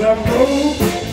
I'm broke.